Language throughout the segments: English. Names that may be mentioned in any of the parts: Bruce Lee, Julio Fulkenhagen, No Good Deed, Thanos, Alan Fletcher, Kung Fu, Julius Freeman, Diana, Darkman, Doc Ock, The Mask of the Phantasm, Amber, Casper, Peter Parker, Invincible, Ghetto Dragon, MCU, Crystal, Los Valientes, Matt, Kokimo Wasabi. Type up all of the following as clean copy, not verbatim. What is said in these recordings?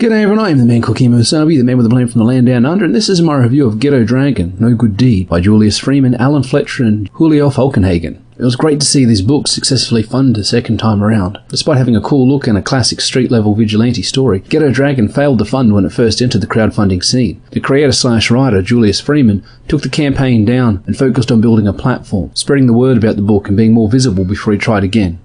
G'day everyone, I am the man Kokimo Wasabi, the man with the blame from the land down under, and this is my review of Ghetto Dragon, No Good Deed, by Julius Freeman, Alan Fletcher and Julio Fulkenhagen. It was great to see this book successfully funded a second time around. Despite having a cool look and a classic street-level vigilante story, Ghetto Dragon failed to fund when it first entered the crowdfunding scene. The creator/writer, Julius Freeman, took the campaign down and focused on building a platform, spreading the word about the book and being more visible before he tried again.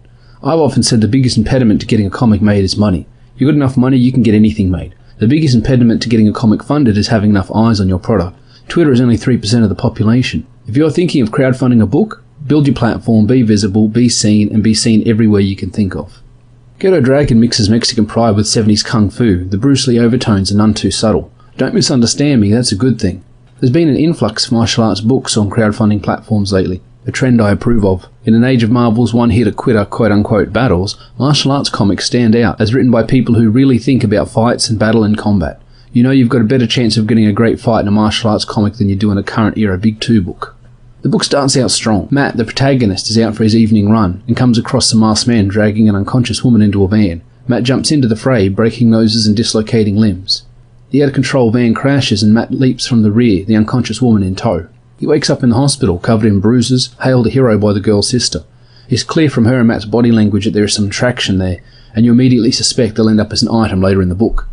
I've often said the biggest impediment to getting a comic made is money. If you've got enough money, you can get anything made. The biggest impediment to getting a comic funded is having enough eyes on your product. Twitter is only 3% of the population. If you're thinking of crowdfunding a book, build your platform, be visible, be seen, and be seen everywhere you can think of. Ghetto Dragon mixes Mexican pride with 70s kung fu. The Bruce Lee overtones are none too subtle. Don't misunderstand me, that's a good thing. There's been an influx of martial arts books on crowdfunding platforms lately, a trend I approve of. In an age of Marvel's one-hitter-quitter quote-unquote battles, martial arts comics stand out as written by people who really think about fights and battle and combat. You know you've got a better chance of getting a great fight in a martial arts comic than you do in a current-era Big Two book. The book starts out strong. Matt, the protagonist, is out for his evening run and comes across the masked man dragging an unconscious woman into a van. Matt jumps into the fray, breaking noses and dislocating limbs. The out-of-control van crashes and Matt leaps from the rear, the unconscious woman in tow. He wakes up in the hospital, covered in bruises, hailed a hero by the girl's sister. It's clear from her and Matt's body language that there is some traction there, and you immediately suspect they'll end up as an item later in the book.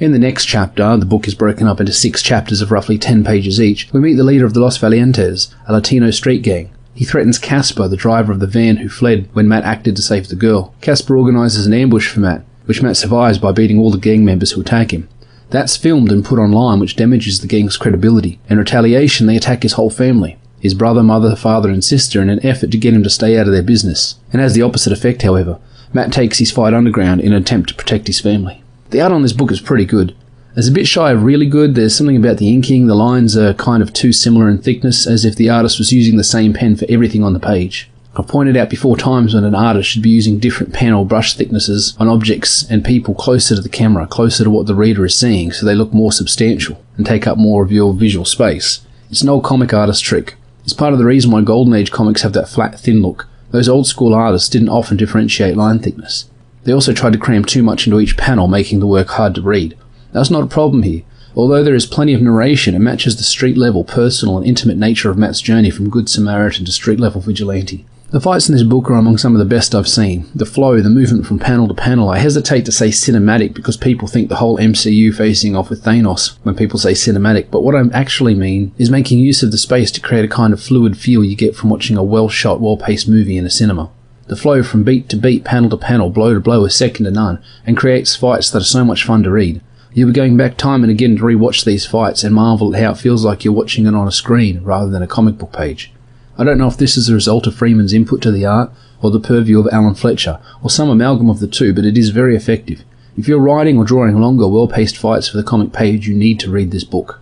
In the next chapter, the book is broken up into 6 chapters of roughly 10 pages each, we meet the leader of the Los Valientes, a Latino street gang. He threatens Casper, the driver of the van who fled when Matt acted to save the girl. Casper organises an ambush for Matt, which Matt survives by beating all the gang members who attack him. That's filmed and put online, which damages the gang's credibility. In retaliation, they attack his whole family, his brother, mother, father and sister, in an effort to get him to stay out of their business. It has the opposite effect, however. Matt takes his fight underground in an attempt to protect his family. The art on this book is pretty good. It's a bit shy of really good. There's something about the inking. The lines are kind of too similar in thickness, as if the artist was using the same pen for everything on the page. I've pointed out before times when an artist should be using different pen or brush thicknesses on objects and people closer to the camera, closer to what the reader is seeing, so they look more substantial and take up more of your visual space. It's an old comic artist trick. It's part of the reason why Golden Age comics have that flat, thin look. Those old school artists didn't often differentiate line thickness. They also tried to cram too much into each panel, making the work hard to read. That's not a problem here. Although there is plenty of narration, it matches the street-level, personal and intimate nature of Matt's journey from Good Samaritan to street-level vigilante. The fights in this book are among some of the best I've seen. The flow, the movement from panel to panel. I hesitate to say cinematic because people think the whole MCU facing off with Thanos when people say cinematic, but what I actually mean is making use of the space to create a kind of fluid feel you get from watching a well-shot, well-paced movie in a cinema. The flow from beat to beat, panel to panel, blow to blow is second to none, and creates fights that are so much fun to read. You'll be going back time and again to rewatch these fights and marvel at how it feels like you're watching it on a screen rather than a comic book page. I don't know if this is a result of Freeman's input to the art or the purview of Alan Fletcher, or some amalgam of the two, but it is very effective. If you're writing or drawing longer, well-paced fights for the comic page, you need to read this book.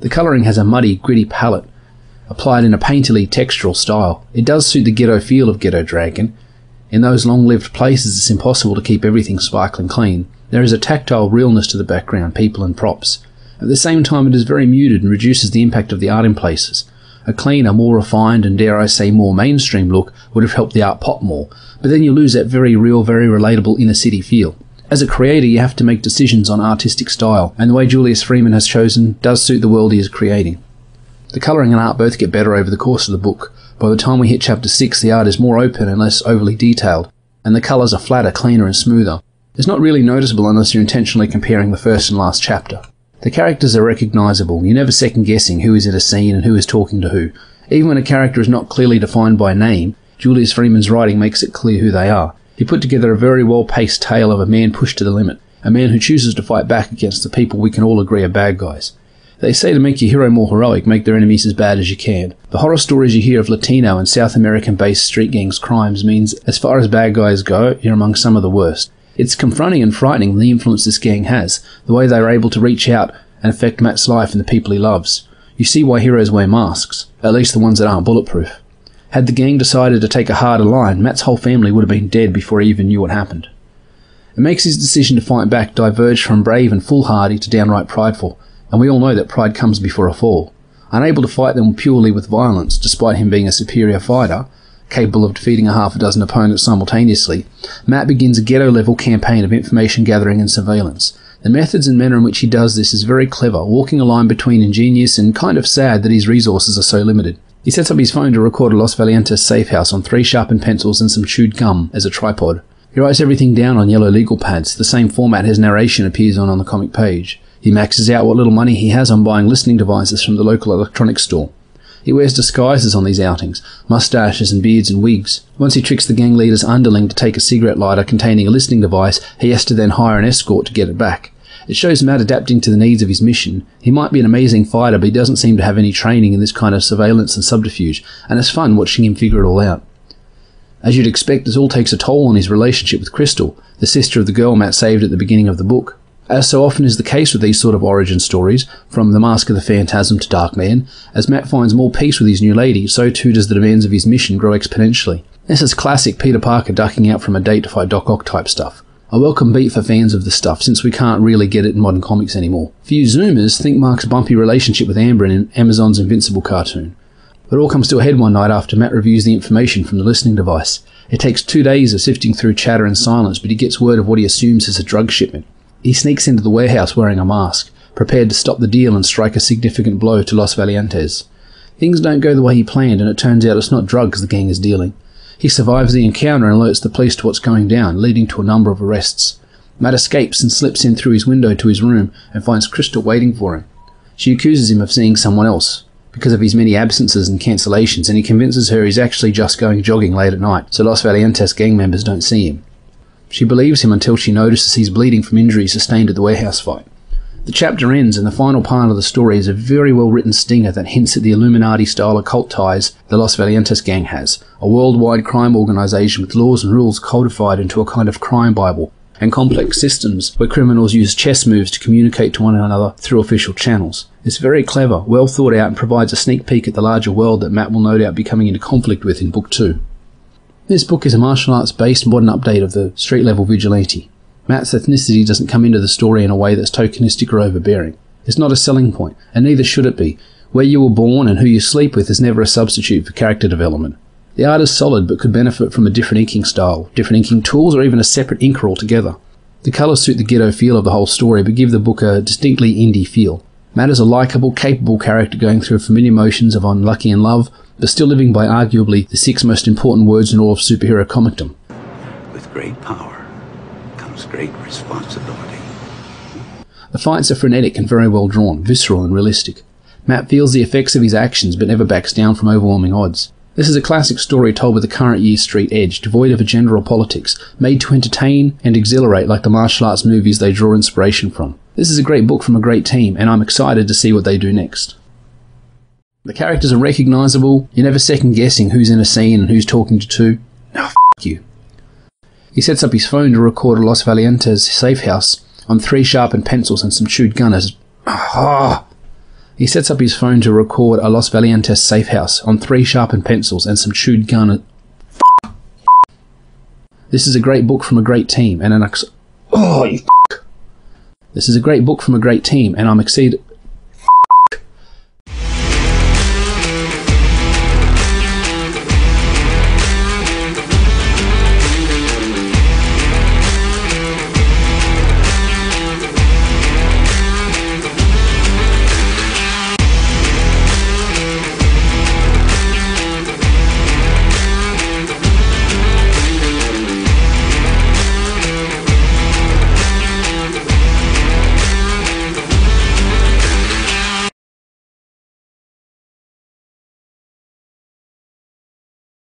The colouring has a muddy, gritty palette, applied in a painterly, textural style. It does suit the ghetto feel of Ghetto Dragon. In those long-lived places, it's impossible to keep everything sparkling clean. There is a tactile realness to the background, people and props. At the same time, it is very muted and reduces the impact of the art in places. A cleaner, more refined and, dare I say, more mainstream look would have helped the art pop more, but then you lose that very real, very relatable inner city feel. As a creator, you have to make decisions on artistic style, and the way Julius Freeman has chosen does suit the world he is creating. The colouring and art both get better over the course of the book. By the time we hit chapter 6, the art is more open and less overly detailed, and the colours are flatter, cleaner and smoother. It's not really noticeable unless you're intentionally comparing the first and last chapter. The characters are recognisable. You're never second-guessing who is in a scene and who is talking to who. Even when a character is not clearly defined by name, Julius Freeman's writing makes it clear who they are. He put together a very well-paced tale of a man pushed to the limit, a man who chooses to fight back against the people we can all agree are bad guys. They say to make your hero more heroic, make their enemies as bad as you can. The horror stories you hear of Latino and South American-based street gangs' crimes means, as far as bad guys go, you're among some of the worst. It's confronting and frightening, the influence this gang has, the way they are able to reach out and affect Matt's life and the people he loves. You see why heroes wear masks, at least the ones that aren't bulletproof. Had the gang decided to take a harder line, Matt's whole family would have been dead before he even knew what happened. It makes his decision to fight back diverge from brave and foolhardy to downright prideful, and we all know that pride comes before a fall. Unable to fight them purely with violence, despite him being a superior fighter, capable of defeating a half a dozen opponents simultaneously, Matt begins a ghetto-level campaign of information gathering and surveillance. The methods and manner in which he does this is very clever, walking a line between ingenious and kind of sad that his resources are so limited. He sets up his phone to record a Los Valientes safe house on 3 sharpened pencils and some chewed gum as a tripod. He writes everything down on yellow legal pads, the same format his narration appears on the comic page. He maxes out what little money he has on buying listening devices from the local electronics store. He wears disguises on these outings, mustaches and beards and wigs. Once he tricks the gang leader's underling to take a cigarette lighter containing a listening device, he has to then hire an escort to get it back. It shows Matt adapting to the needs of his mission. He might be an amazing fighter, but he doesn't seem to have any training in this kind of surveillance and subterfuge, and it's fun watching him figure it all out. As you'd expect, this all takes a toll on his relationship with Crystal, the sister of the girl Matt saved at the beginning of the book. As so often is the case with these sort of origin stories, from The Mask of the Phantasm to Darkman, as Matt finds more peace with his new lady, so too does the demands of his mission grow exponentially. This is classic Peter Parker ducking out from a date to fight Doc Ock type stuff. A welcome beat for fans of the stuff, since we can't really get it in modern comics anymore. For you Zoomers, think Mark's bumpy relationship with Amber in Amazon's Invincible cartoon. It all comes to a head one night after Matt reviews the information from the listening device. It takes 2 days of sifting through chatter and silence, but he gets word of what he assumes is a drug shipment. He sneaks into the warehouse wearing a mask, prepared to stop the deal and strike a significant blow to Los Valientes. Things don't go the way he planned, and it turns out it's not drugs the gang is dealing. He survives the encounter and alerts the police to what's going down, leading to a number of arrests. Matt escapes and slips in through his window to his room and finds Crystal waiting for him. She accuses him of seeing someone else, because of his many absences and cancellations, and he convinces her he's actually just going jogging late at night, so Los Valientes gang members don't see him. She believes him until she notices he's bleeding from injuries sustained at the warehouse fight. The chapter ends, and the final part of the story is a very well-written stinger that hints at the Illuminati-style occult ties the Los Valientes gang has, a worldwide crime organization with laws and rules codified into a kind of crime bible, and complex systems where criminals use chess moves to communicate to one another through official channels. It's very clever, well thought out, and provides a sneak peek at the larger world that Matt will no doubt be coming into conflict with in Book 2. This book is a martial arts-based modern update of the street-level vigilante. Matt's ethnicity doesn't come into the story in a way that's tokenistic or overbearing. It's not a selling point, and neither should it be. Where you were born and who you sleep with is never a substitute for character development. The art is solid, but could benefit from a different inking style, different inking tools, or even a separate inker altogether. The colours suit the ghetto feel of the whole story, but give the book a distinctly indie feel. Matt is a likeable, capable character going through familiar motions of unlucky and love, but still living by arguably the 6 most important words in all of superhero comicdom. With great power comes great responsibility. The fights are frenetic and very well drawn, visceral and realistic. Matt feels the effects of his actions, but never backs down from overwhelming odds. This is a classic story told with a current year street edge, devoid of a gender or politics, made to entertain and exhilarate like the martial arts movies they draw inspiration from. This is a great book from a great team, and I'm excited to see what they do next. The characters are recognisable, you're never second-guessing who's in a scene and who's talking to. Oh, f*** you. He sets up his phone to record a Los Valientes safe house on 3 sharpened pencils and some chewed gum as... This is a great book from a great team, and I'm exceeded...